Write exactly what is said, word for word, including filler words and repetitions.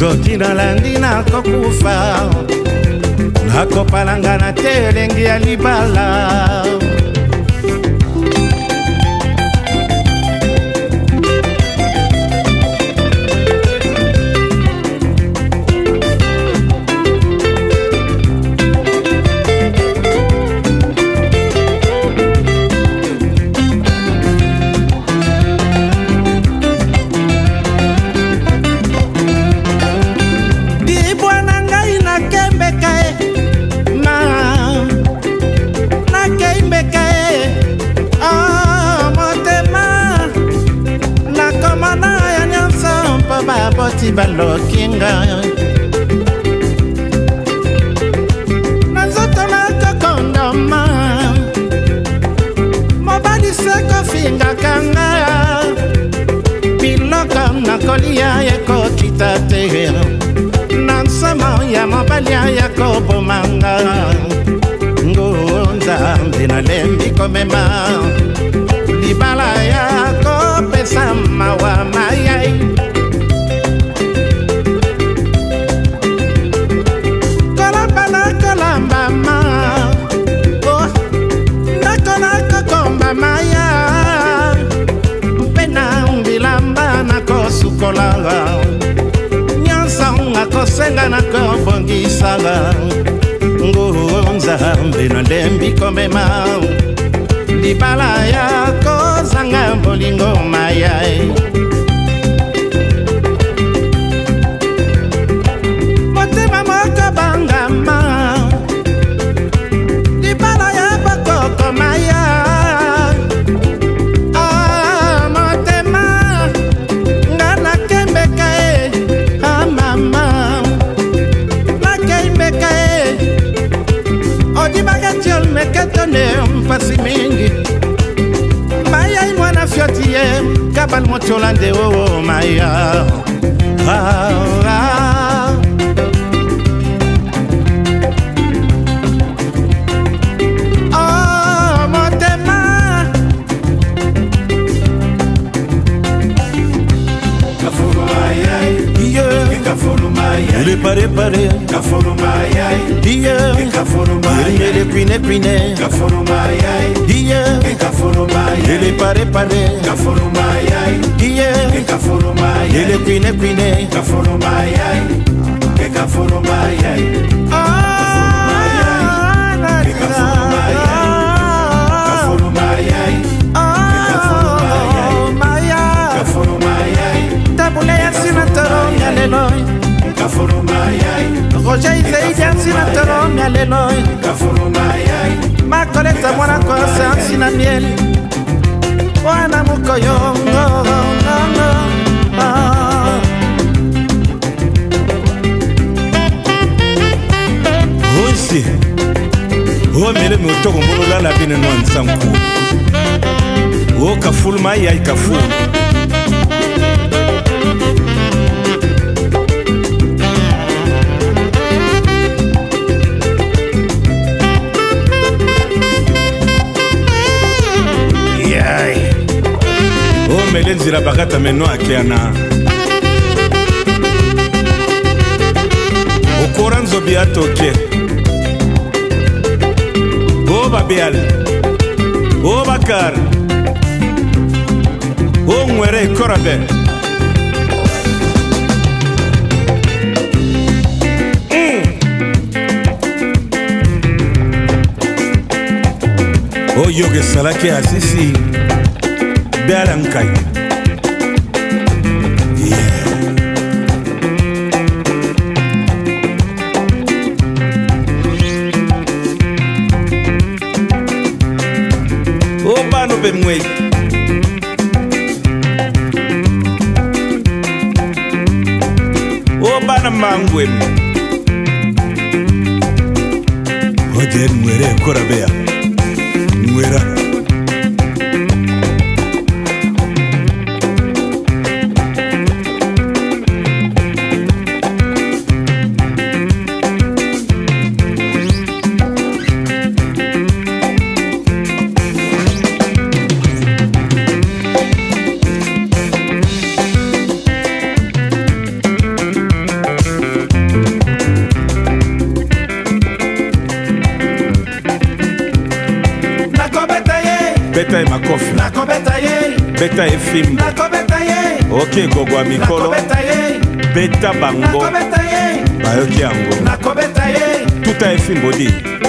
Joti na landi na kokufa Na kopalanga na telengi ya libala Balokinga Nazoto na kokondoma Mobadi seko finga kanga Biloka na kolia yako kitate Nansama ya mobali yako bomanga Ngonza ndina lembi komema Libala yako pesa mawa mayai Sukolala Nyansanga kosenga na kobongisala Ngonza ndina lembi komema Libala ya kozanga bolingo mayae Motema moka bangama Libala ya bakoko maya Maya mwana fioti ye kabal motolande o maya Oh motema Kaful Mayay ye Kaful Mayay le pare pare Kaful Mayay ye Kaful Mayay Pine pine, Kaful Mayay, diye, Kaful Mayay, ele pare pare, Kaful Mayay, diye, Kaful Mayay, ele pine pine, Kaful Mayay, Kaful Mayay, ah, Kaful Mayay, Kaful Mayay, ah, Mayay, Kaful Mayay, tabule ya sinatoro ya leloy, Kaful Mayay. Roger Isaïdien Sinatorom Yaleloi Kaful Mayay Ma collecte à moi la conscience sinamiel Oana Mukoyongo Oisi Omele moto kumulula la bine noan sanku O Kaful Mayay Kaful Nzira bagata meno akiana Okoranzo biatoke O babial O bakar O mwere korabe mm. O yoge salake asisi Bealankai Wait. Oh, Banamang Wim. Oh, then we're a Corabea. We're a kofi nako beta ye, beta efim nako beta ye, oke gogwa mikolo beta ye, beta bango nako beta ye, bayoki yango nako beta ye, tuta efim bodi.